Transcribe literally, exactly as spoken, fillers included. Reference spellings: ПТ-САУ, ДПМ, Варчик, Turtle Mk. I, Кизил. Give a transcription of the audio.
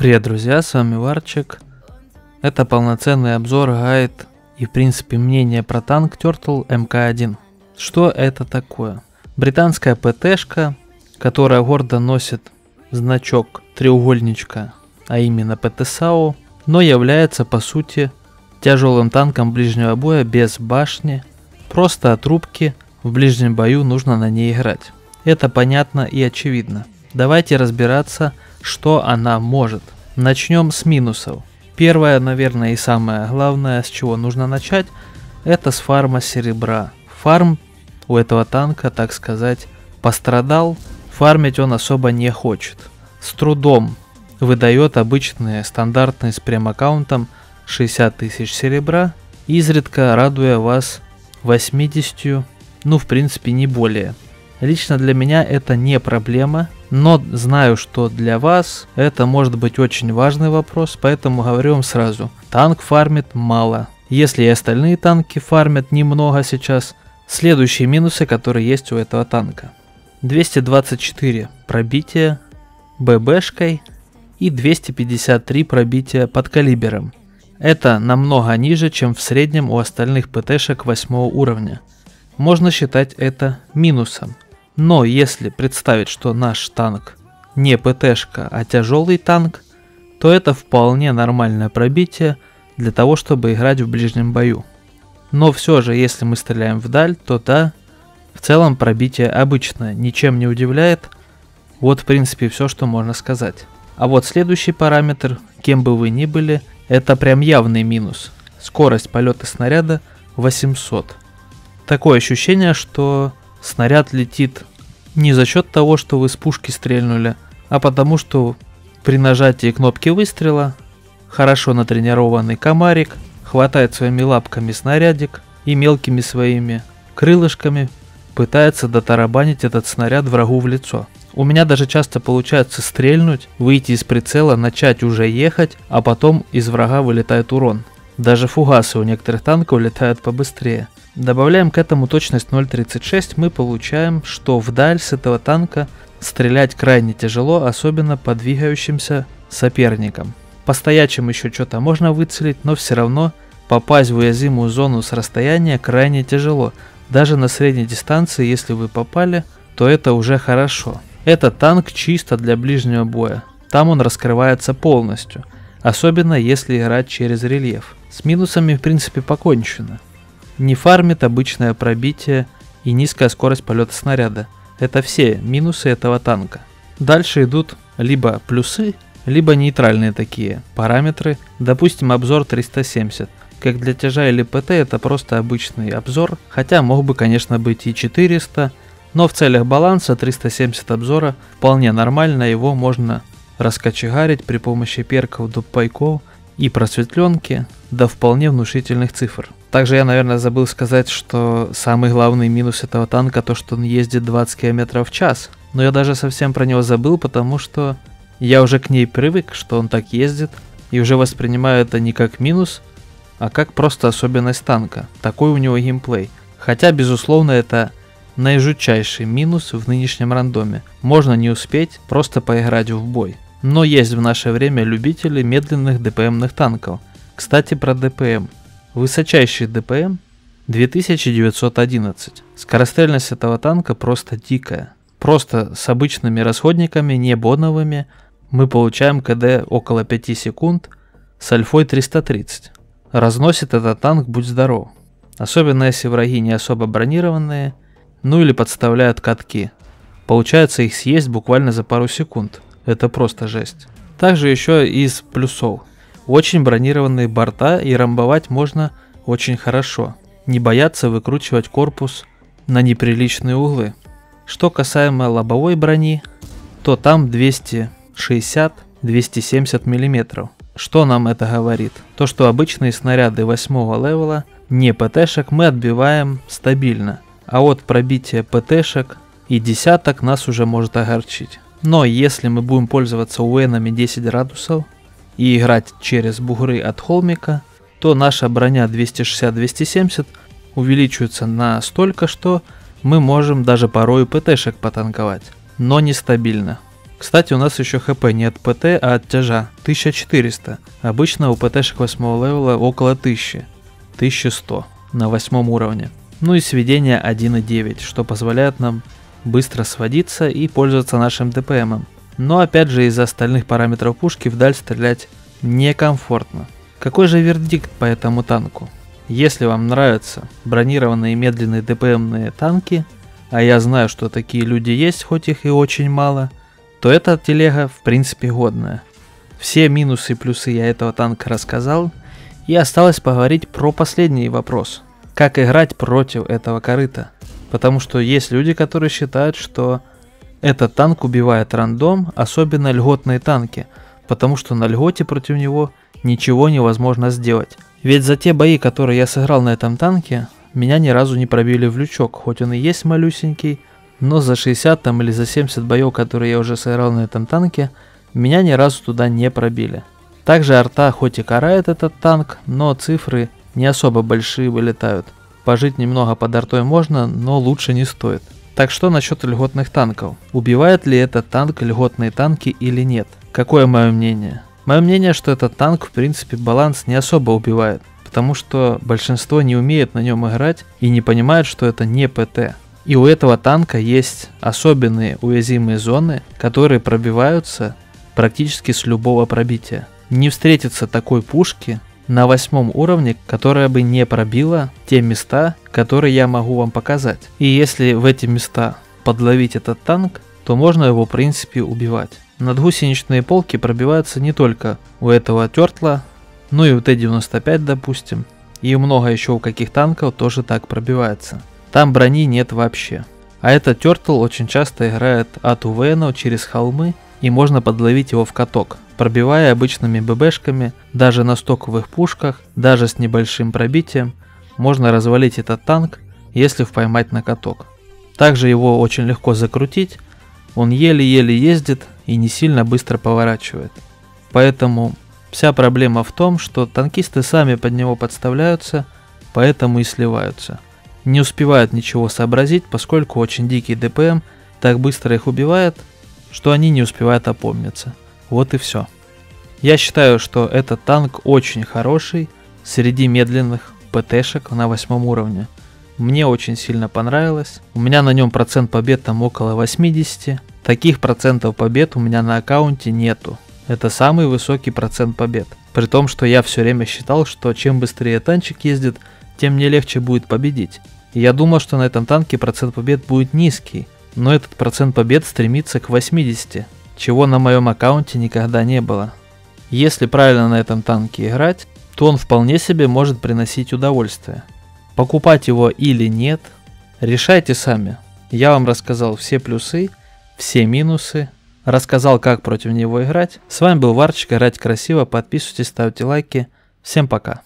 Привет, друзья, с вами Варчик. Это полноценный обзор, гайд и, в принципе, мнение про танк Turtle эм ка один. Что это такое? Британская ПТ-шка, которая гордо носит значок треугольничка, а именно ПТ-САУ, но является, по сути, тяжелым танком ближнего боя без башни, просто от рубки в ближнем бою нужно на ней играть. Это понятно и очевидно. Давайте разбираться, что она может. Начнем с минусов. Первое, наверное, и самое главное, с чего нужно начать, это с фарма серебра. Фарм у этого танка, так сказать, пострадал. Фармить он особо не хочет. С трудом выдает обычные стандартные с прем-аккаунтом шестьдесят тысяч серебра, изредка радуя вас восьмидесятью, ну в принципе не более. Лично для меня это не проблема, но знаю, что для вас это может быть очень важный вопрос, поэтому говорю вам сразу, танк фармит мало. Если и остальные танки фармят немного сейчас, следующие минусы, которые есть у этого танка. двести двадцать четыре пробития ББшкой и двести пятьдесят три пробития под калибером. Это намного ниже, чем в среднем у остальных ПТ-шек восьмого уровня. Можно считать это минусом. Но если представить, что наш танк не ПТ-шка, а тяжелый танк, то это вполне нормальное пробитие для того, чтобы играть в ближнем бою. Но все же, если мы стреляем вдаль, то да, в целом пробитие обычное, ничем не удивляет. Вот в принципе все, что можно сказать. А вот следующий параметр, кем бы вы ни были, это прям явный минус. Скорость полета снаряда восемьсот. Такое ощущение, что снаряд летит не за счет того, что вы с пушки стрельнули, а потому что при нажатии кнопки выстрела хорошо натренированный комарик хватает своими лапками снарядик и мелкими своими крылышками пытается дотарабанить этот снаряд врагу в лицо. У меня даже часто получается стрельнуть, выйти из прицела, начать уже ехать, а потом из врага вылетает урон. Даже фугасы у некоторых танков летают побыстрее. Добавляем к этому точность ноль тридцать шесть, мы получаем, что вдаль с этого танка стрелять крайне тяжело, особенно по двигающимся соперникам. По стоячим еще что-то можно выцелить, но все равно попасть в уязвимую зону с расстояния крайне тяжело. Даже на средней дистанции, если вы попали, то это уже хорошо. Этот танк чисто для ближнего боя, там он раскрывается полностью, особенно если играть через рельеф. С минусами в принципе покончено. Не фармит обычное пробитие и низкая скорость полета снаряда. Это все минусы этого танка. Дальше идут либо плюсы, либо нейтральные такие параметры. Допустим, обзор триста семьдесят. Как для тяжа или ПТ это просто обычный обзор, хотя мог бы, конечно, быть и четыреста, но в целях баланса триста семьдесят обзора вполне нормально, его можно раскочегарить при помощи перков, дубпайков и просветленки до вполне внушительных цифр. Также я, наверное, забыл сказать, что самый главный минус этого танка то, что он ездит двадцать километров в час. Но я даже совсем про него забыл, потому что я уже к ней привык, что он так ездит, и уже воспринимаю это не как минус, а как просто особенность танка. Такой у него геймплей. Хотя, безусловно, это наижутчайший минус в нынешнем рандоме. Можно не успеть просто поиграть в бой. Но есть в наше время любители медленных ДПМных танков. Кстати, про ДПМ. Высочайший ДПМ две тысячи девятьсот одиннадцать. Скорострельность этого танка просто дикая. Просто с обычными расходниками, не боновыми, мы получаем КД около пяти секунд с альфой триста тридцать. Разносит этот танк будь здоров. Особенно если враги не особо бронированные, ну или подставляют катки. Получается их съесть буквально за пару секунд. Это просто жесть. Также еще из плюсов. Очень бронированные борта и рамбовать можно очень хорошо. Не бояться выкручивать корпус на неприличные углы. Что касаемо лобовой брони, то там двести шестьдесят — двести семьдесят миллиметров. Что нам это говорит? То, что обычные снаряды восьмого левела, не ПТ-шек, мы отбиваем стабильно. А вот пробитие ПТ-шек и десяток нас уже может огорчить. Но если мы будем пользоваться уэнами десять градусов, и играть через бугры от холмика, то наша броня двести шестьдесят — двести семьдесят увеличивается настолько, что мы можем даже порой ПТ-шек потанковать, но нестабильно. Кстати, у нас еще хп не от ПТ, а от тяжа. тысяча четыреста. Обычно у ПТшек восьмого левела около тысячи. тысяча сто на восьмом уровне. Ну и сведение один и девять, что позволяет нам быстро сводиться и пользоваться нашим ДПМом. Но опять же, из-за остальных параметров пушки вдаль стрелять некомфортно. Какой же вердикт по этому танку? Если вам нравятся бронированные медленные ДПМные танки, а я знаю, что такие люди есть, хоть их и очень мало, то эта телега в принципе годная. Все минусы и плюсы я этого танка рассказал, и осталось поговорить про последний вопрос. Как играть против этого корыта? Потому что есть люди, которые считают, что этот танк убивает рандом, особенно льготные танки, потому что на льготе против него ничего невозможно сделать. Ведь за те бои, которые я сыграл на этом танке, меня ни разу не пробили в лючок, хоть он и есть малюсенький, но за шестьдесят там, или за семьдесят боев, которые я уже сыграл на этом танке, меня ни разу туда не пробили. Также арта хоть и карает этот танк, но цифры не особо большие вылетают. Пожить немного под артой можно, но лучше не стоит. Так что насчет льготных танков? Убивает ли этот танк льготные танки или нет? Какое мое мнение? Мое мнение, что этот танк в принципе баланс не особо убивает, потому что большинство не умеет на нем играть и не понимает, что это не ПТ. И у этого танка есть особенные уязвимые зоны, которые пробиваются практически с любого пробития. Не встретится такой пушки на восьмом уровне, которая бы не пробила те места, которые я могу вам показать. И если в эти места подловить этот танк, то можно его в принципе убивать. Надгусеничные полки пробиваются не только у этого Turtle, ну и у Т девяносто пять, допустим, и много еще у каких танков тоже так пробивается. Там брони нет вообще. А этот Turtle очень часто играет от УВНов через холмы, и можно подловить его в каток, пробивая обычными ББшками, даже на стоковых пушках, даже с небольшим пробитием, можно развалить этот танк, если поймать на каток. Также его очень легко закрутить, он еле-еле ездит и не сильно быстро поворачивает. Поэтому вся проблема в том, что танкисты сами под него подставляются, поэтому и сливаются. Не успевают ничего сообразить, поскольку очень дикий ДПМ так быстро их убивает, что они не успевают опомниться. Вот и все. Я считаю, что этот танк очень хороший среди медленных ПТшек на восьмом уровне. Мне очень сильно понравилось. У меня на нем процент побед там около восьмидесяти. Таких процентов побед у меня на аккаунте нету. Это самый высокий процент побед. При том, что я все время считал, что чем быстрее танчик ездит, тем мне легче будет победить. И я думал, что на этом танке процент побед будет низкий, но этот процент побед стремится к восьмидесяти, чего на моем аккаунте никогда не было. Если правильно на этом танке играть, то он вполне себе может приносить удовольствие. Покупать его или нет, решайте сами. Я вам рассказал все плюсы, все минусы, рассказал, как против него играть. С вами был Варчик, играть красиво, подписывайтесь, ставьте лайки. Всем пока.